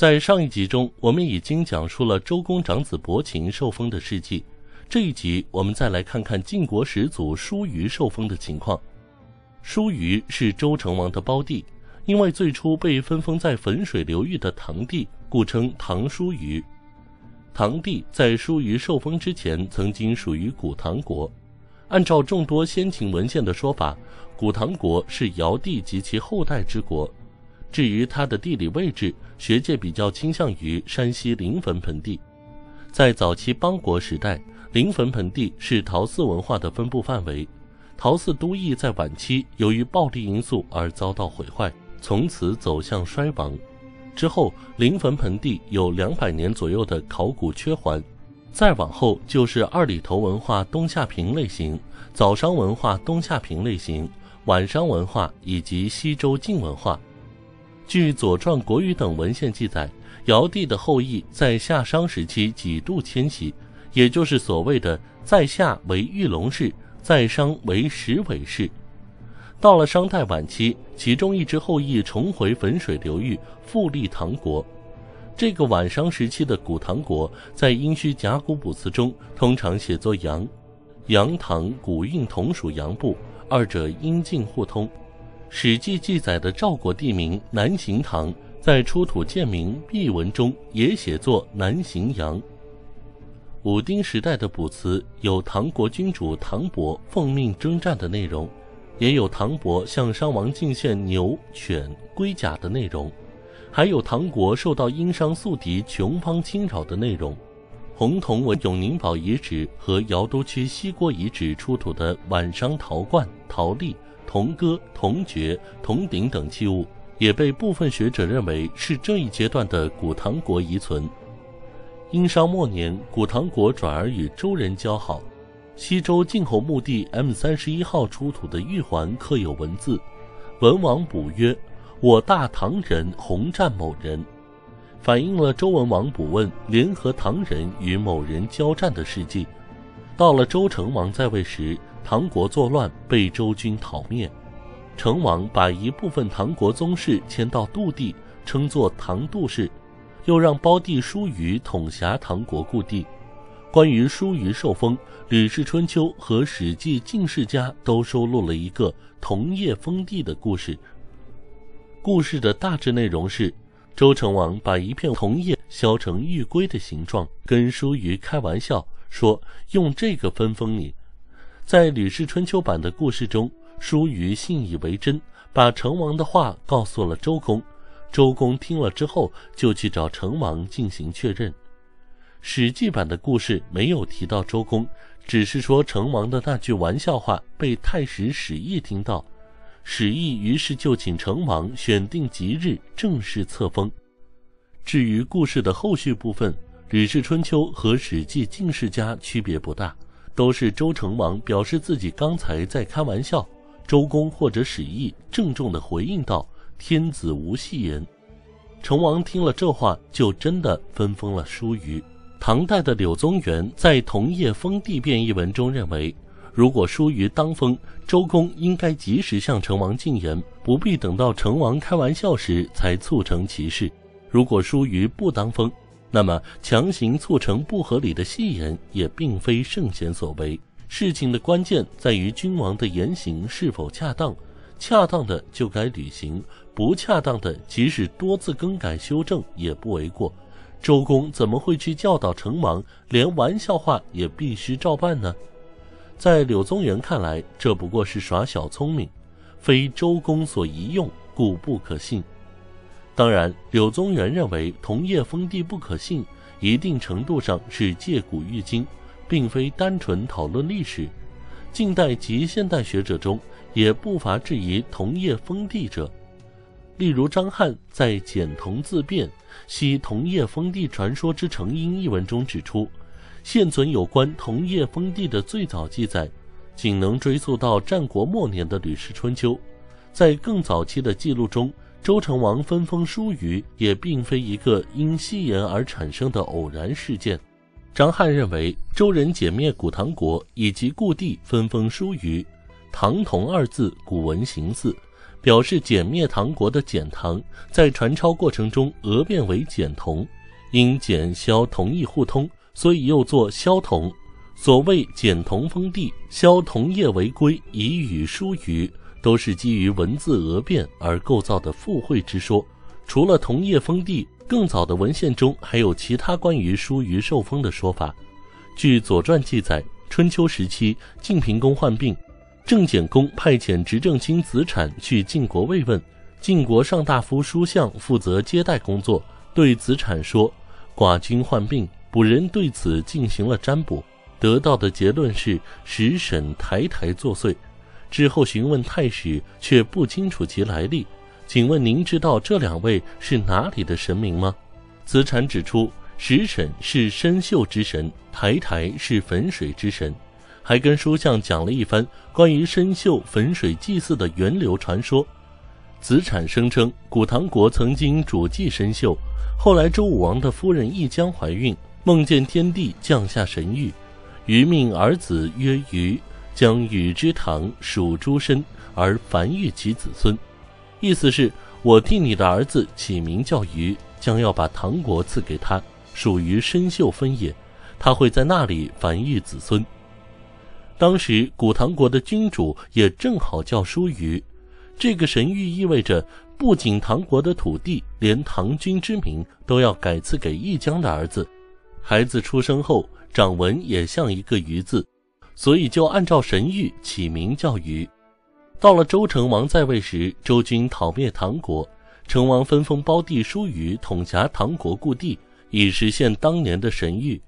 在上一集中，我们已经讲述了周公长子伯禽受封的事迹，这一集我们再来看看晋国始祖叔虞受封的情况。叔虞是周成王的胞弟，因为最初被分封在汾水流域的堂弟，故称堂叔虞。堂弟在叔虞受封之前曾经属于古堂国，按照众多先秦文献的说法，古堂国是尧帝及其后代之国。至于它的地理位置，学界比较倾向于山西临汾盆地。在早期邦国时代，临汾盆地是陶寺文化的分布范围，陶寺都邑在晚期由于暴力因素而遭到毁坏，从此走向衰亡。之后临汾盆地有200年左右的考古缺环，再往后就是二里头文化东夏平类型、早商文化东夏平类型、晚商文化以及西周晋文化。据《左传》《国语》等文献记载，尧帝的后裔在夏商时期几度迁徙，也就是所谓的在夏为玉龙氏，在商为石尾氏。到了商代晚期，其中一支后裔重回汾水流域，复立唐国。这个晚商时期的古唐国，在殷墟甲骨卜辞中通常写作阳，阳唐古韵同属阳部，二者音近互通。《史记》记载的赵国地名南行唐，在出土建名毕文中也写作南行阳。武丁时代的卜辞有唐国君主唐伯奉命征战的内容，也有唐伯向商王进献牛、犬、龟甲的内容，还有唐国受到殷商宿敌穷方侵扰的内容。洪洞文永宁堡遗址和尧都区西郭遗址出土的晚商陶罐、陶粒、铜戈、铜爵、铜鼎等器物，也被部分学者认为是这一阶段的古唐国遗存。殷商末年，古唐国转而与周人交好。西周晋侯墓地 M31 号出土的玉环刻有文字：文王卜曰，我大唐人鸿战某人，反映了周文王卜问联合唐人与某人交战的事迹。到了周成王在位时，唐国作乱被周军讨灭，成王把一部分唐国宗室迁到杜地，称作唐杜氏，又让胞弟叔虞统辖唐国故地。关于叔虞受封，《吕氏春秋》和《史记晋世家》都收录了一个桐叶封地的故事。故事的大致内容是，周成王把一片桐叶削成玉龟的形状，跟叔虞开玩笑说用这个分封你。在《吕氏春秋》版的故事中，叔虞信以为真，把成王的话告诉了周公。周公听了之后，就去找成王进行确认。《史记》版的故事没有提到周公，只是说成王的那句玩笑话被太史史羿听到，史羿于是就请成王选定吉日，正式册封。至于故事的后续部分，《吕氏春秋》和《史记晋世家》区别不大，都是周成王表示自己刚才在开玩笑，周公或者史羿郑重地回应道：“天子无戏言。”成王听了这话，就真的分封了叔虞。唐代的柳宗元在《桐叶封地变》一文中认为，如果叔虞当封，周公应该及时向成王进言，不必等到成王开玩笑时才促成其事。如果叔虞不当封，那么强行促成不合理的戏言也并非圣贤所为。事情的关键在于君王的言行是否恰当，恰当的就该履行，不恰当的即使多次更改修正也不为过。周公怎么会去教导成王连玩笑话也必须照办呢？在柳宗元看来，这不过是耍小聪明，非周公所宜用，故不可信。当然，柳宗元认为桐叶封地不可信，一定程度上是借古喻今，并非单纯讨论历史。近代及现代学者中也不乏质疑桐叶封地者，例如张翰在《简桐自辩·析桐叶封地传说之成因》一文中指出，现存有关桐叶封地的最早记载，仅能追溯到战国末年的《吕氏春秋》。在更早期的记录中，周成王分封叔虞也并非一个因戏言而产生的偶然事件。张翰认为，周人解灭古唐国以及故地分封叔虞，唐同二字古文形似，表示简灭唐国的简唐在传抄过程中讹变为简同，因简萧同意互通，所以又作萧同。所谓简同封地，萧同业为归，以语书语，都是基于文字讹变而构造的附会之说。除了同业封地，更早的文献中还有其他关于书于受封的说法。据《左传》记载，春秋时期晋平公患病，郑简公派遣执政卿子产去晋国慰问，晋国上大夫舒相负责接待工作，对子产说：“寡君患病。”古人对此进行了占卜，得到的结论是时审台台作祟。之后询问太史，却不清楚其来历。请问您知道这两位是哪里的神明吗？子产指出，时审是参宿之神，台台是汾水之神，还跟书相讲了一番关于参宿汾水祭祀的源流传说。子产声称古唐国曾经主祭参宿，后来周武王的夫人宜姜怀孕，梦见天帝降下神谕，于命儿子曰禹，将禹之堂属诸身而繁育其子孙，意思是我替你的儿子起名叫禹，将要把唐国赐给他，属于参宿分也，他会在那里繁育子孙。当时古唐国的君主也正好叫叔禹，这个神谕意味着不仅唐国的土地，连唐君之名都要改赐给宜姜的儿子。孩子出生后长纹也像一个禹字，所以就按照神谕起名叫禹。到了周成王在位时，周军讨灭唐国，成王分封胞弟叔禹统辖唐国故地，以实现当年的神谕。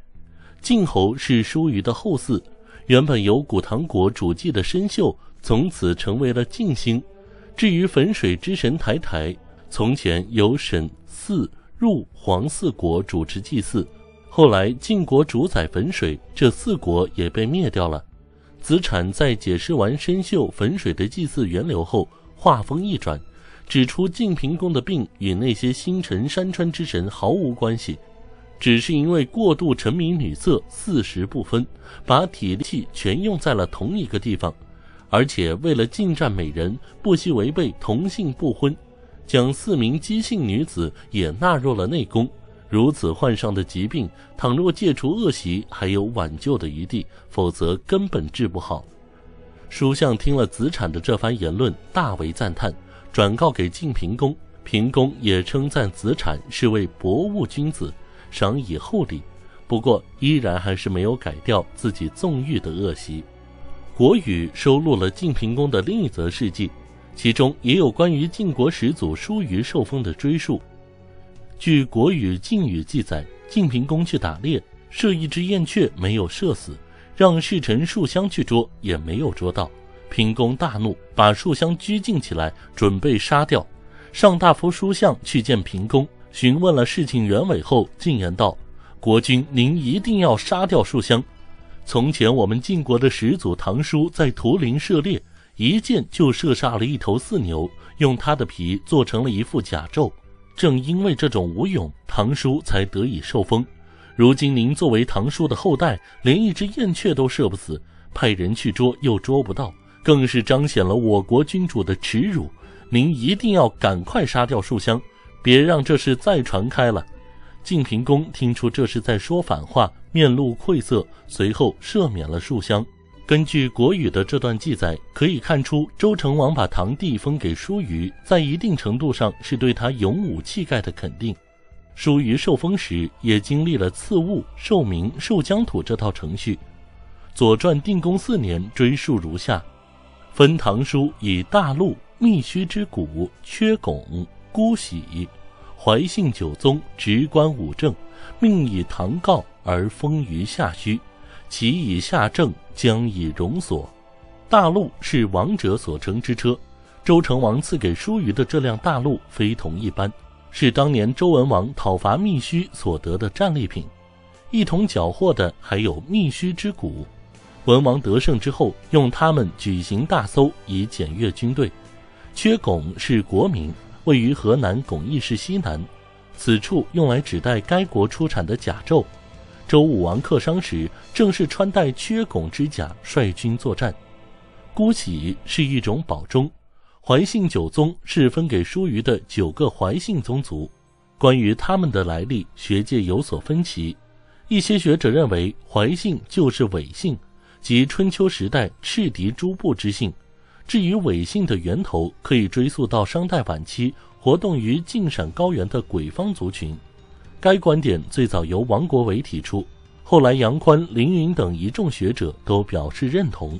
晋侯是叔禹的后嗣，原本由古唐国主祭的参宿从此成为了晋兴。至于汾水之神台台，从前由沈、泗、入、黄四国主持祭祀，后来晋国主宰汾水，这四国也被灭掉了。子产在解释完参宿汾水的祭祀源流后，话锋一转，指出晋平公的病与那些星辰山川之神毫无关系，只是因为过度沉迷女色，四时不分，把体力全用在了同一个地方，而且为了进占美人，不惜违背同性不婚，将4名姬姓女子也纳入了内宫。如此患上的疾病，倘若戒除恶习，还有挽救的余地，否则根本治不好。书相听了子产的这番言论，大为赞叹，转告给晋平公，平公也称赞子产是位博物君子，赏以厚礼，不过依然还是没有改掉自己纵欲的恶习。国语收录了晋平公的另一则事迹，其中也有关于晋国始祖叔虞受封的追溯。据国语晋语记载，晋平公去打猎，射一只燕雀没有射死，让侍臣树香去捉，也没有捉到。平公大怒，把树香拘禁起来，准备杀掉。上大夫舒相去见平公，询问了事情原委后，进言道：“国君，您一定要杀掉树香。从前我们晋国的始祖唐叔在图林射猎，一箭就射杀了一头饲牛，用它的皮做成了一副甲胄。正因为这种武勇，唐叔才得以受封。如今您作为唐叔的后代，连一只燕雀都射不死，派人去捉又捉不到，更是彰显了我国君主的耻辱。您一定要赶快杀掉树香，别让这事再传开了。”晋平公听出这是在说反话，面露愧色，随后赦免了树香。根据国语的这段记载，可以看出周成王把堂弟封给叔虞，在一定程度上是对他勇武气概的肯定。叔虞受封时也经历了赐物、授名、授疆土这套程序。《左传》定公4年追溯如下：分唐叔以大陆、密须之谷、缺拱、姑喜、怀信9宗，直观5政，命以唐诰而封于夏须，其以夏政，将以戎所。大鹿是王者所乘之车，周成王赐给叔虞的这辆大鹿非同一般，是当年周文王讨伐密须所得的战利品。一同缴获的还有密须之谷，文王得胜之后用它们举行大搜，以检阅军队。缺拱是国名，位于河南巩义市西南，此处用来指代该国出产的甲胄。周武王克商时，正是穿戴缺拱之甲率军作战。姑喜是一种宝钟，怀信九宗是分给疏于的9个怀信宗族，关于他们的来历，学界有所分歧。一些学者认为怀信就是伪信，即春秋时代赤狄诸部之姓。至于伪信的源头，可以追溯到商代晚期活动于晋陕高原的鬼方族群。该观点最早由王国维提出，后来杨宽、凌云等一众学者都表示认同。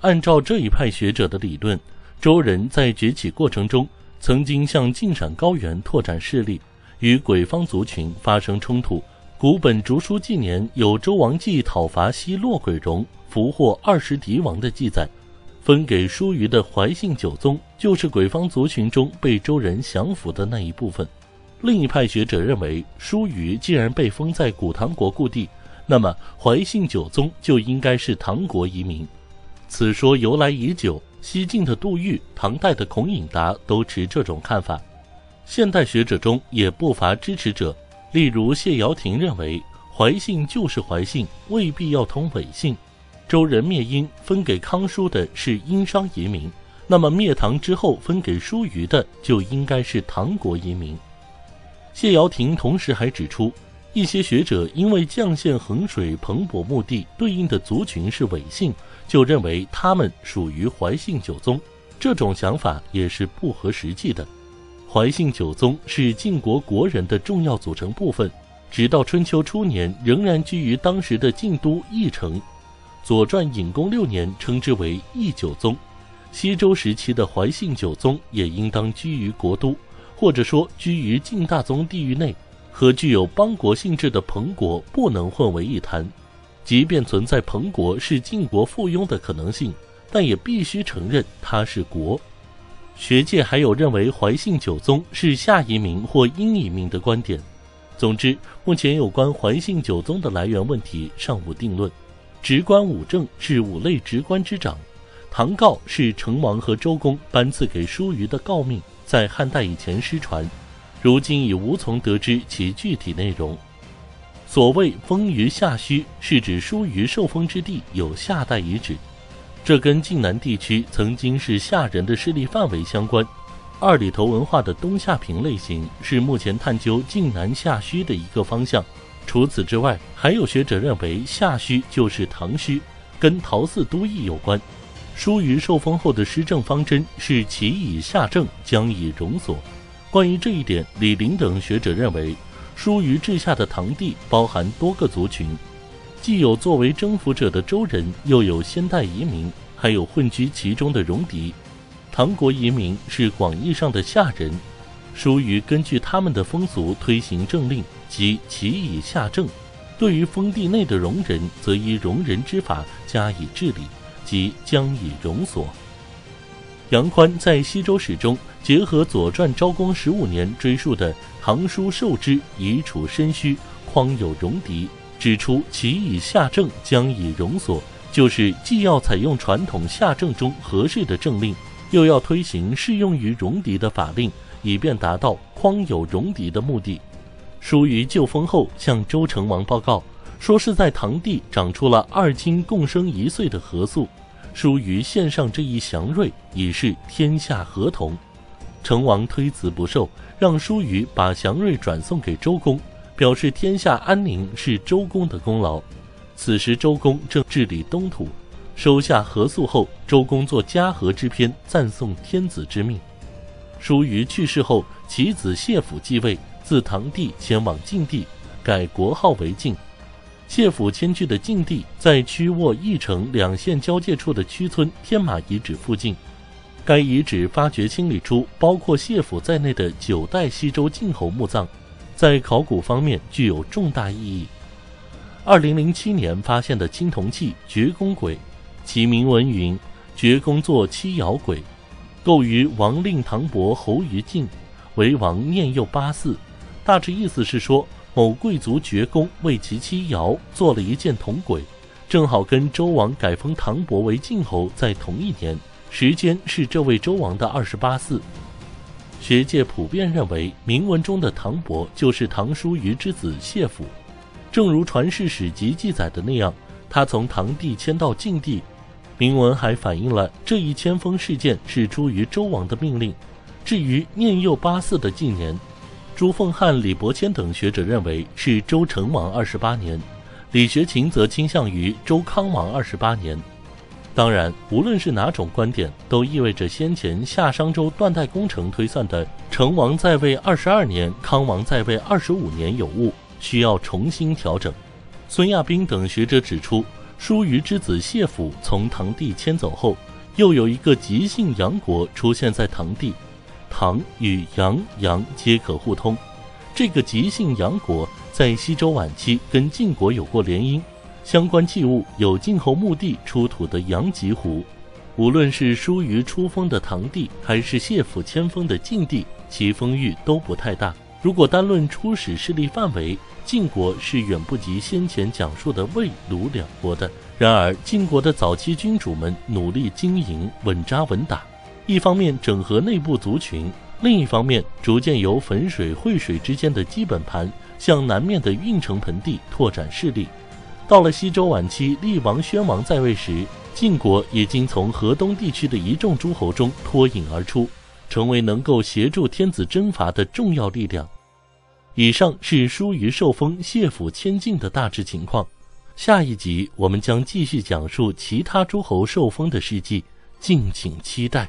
按照这一派学者的理论，周人在崛起过程中曾经向晋陕高原拓展势力，与鬼方族群发生冲突。古本竹书纪年有周王稷讨伐西洛鬼戎，俘获20敌王的记载。分给疏于的怀信九宗就是鬼方族群中被周人降服的那一部分。另一派学者认为，疏于既然被封在古唐国故地，那么怀信九宗就应该是唐国移民。此说由来已久，西晋的杜预、唐代的孔颖达都持这种看法。现代学者中也不乏支持者，例如谢尧廷认为怀信就是怀信，未必要通伪信。周人灭殷，分给康叔的是殷商移民，那么灭唐之后分给疏于的就应该是唐国移民。谢尧廷同时还指出，一些学者因为绛县衡水彭博墓地对应的族群是伪姓，就认为他们属于怀信九宗，这种想法也是不合实际的。怀信九宗是晋国国人的重要组成部分，直到春秋初年仍然居于当时的晋都义城。《左传》隐公6年称之为义九宗，西周时期的怀信九宗也应当居于国都，或者说居于晋大宗地域内，和具有邦国性质的彭国不能混为一谈。即便存在彭国是晋国附庸的可能性，但也必须承认它是国。学界还有认为怀信九宗是夏移民或殷移民的观点。总之，目前有关怀信九宗的来源问题尚无定论。直官五正是5类直官之长，唐诰是成王和周公颁赐给疏于的诰命，在汉代以前失传，如今已无从得知其具体内容。所谓封于夏墟，是指疏于受封之地有夏代遗址，这跟晋南地区曾经是夏人的势力范围相关。二里头文化的冬夏平类型是目前探究晋南夏墟的一个方向。除此之外，还有学者认为夏墟就是唐墟，跟陶寺都邑有关。疏于受封后的施政方针是其以夏政，将以戎所。关于这一点，李陵等学者认为，疏于治下的唐地包含多个族群，既有作为征服者的周人，又有先代移民，还有混居其中的戎狄。唐国移民是广义上的夏人，疏于根据他们的风俗推行政令，即其以夏政。对于封地内的戎人，则依戎人之法加以治理，即将以戎所。杨宽在《西周史》中结合《左传》昭公15年追溯的《唐书受之以处申虚，匡有戎狄》，指出其以夏政，将以戎所，就是既要采用传统夏政中合适的政令，又要推行适用于戎狄的法令，以便达到匡有戎狄的目的。疏于就封后向周成王报告，说是在唐地长出了2亲共生1岁的禾粟，疏于献上这一祥瑞，以示天下合同。成王推辞不受，让疏于把祥瑞转送给周公，表示天下安宁是周公的功劳。此时周公正治理东土，收下禾粟后，周公作嘉禾之篇，赞颂天子之命。疏于去世后，其子谢甫继位，自唐地前往晋地，改国号为晋。谢甫迁居的晋地在曲沃、义城2县交界处的曲村天马遗址附近。该遗址发掘清理出包括谢甫在内的9代西周晋侯墓葬，在考古方面具有重大意义。2007年发现的青铜器绝弓簋，其铭文云：“绝弓作七爻簋。”构于王令堂伯侯于晋，为王念佑84，大致意思是说，某贵族绝弓为其妻尧做了一件铜簋，正好跟周王改封唐伯为晋侯在同一年，时间是这位周王的28/4。学界普遍认为，铭文中的唐伯就是唐疏于之子谢甫，正如传世史籍记载的那样，他从唐地迁到晋地。明文还反映了这一迁封事件是出于周王的命令。至于年幼84的纪年，朱凤汉、李伯谦等学者认为是周成王28年，李学勤则倾向于周康王28年。当然，无论是哪种观点，都意味着先前夏商周断代工程推算的成王在位22年、康王在位25年有误，需要重新调整。孙亚斌等学者指出，叔虞之子谢甫从唐地迁走后，又有一个姬姓杨国出现在唐地，唐与杨皆可互通。这个姬姓杨国在西周晚期跟晋国有过联姻，相关器物有晋侯墓地出土的杨吉壶。无论是叔虞出封的唐地，还是谢甫迁封的晋地，其封域都不太大。如果单论初始势力范围，晋国是远不及先前讲述的魏、鲁两国的。然而，晋国的早期君主们努力经营，稳扎稳打，一方面整合内部族群，另一方面逐渐由汾水、惠水之间的基本盘向南面的运城盆地拓展势力。到了西周晚期，厉王、宣王在位时，晋国已经从河东地区的一众诸侯中脱颖而出，成为能够协助天子征伐的重要力量。以上是叔虞受封、谢甫迁晋的大致情况。下一集我们将继续讲述其他诸侯受封的事迹，敬请期待。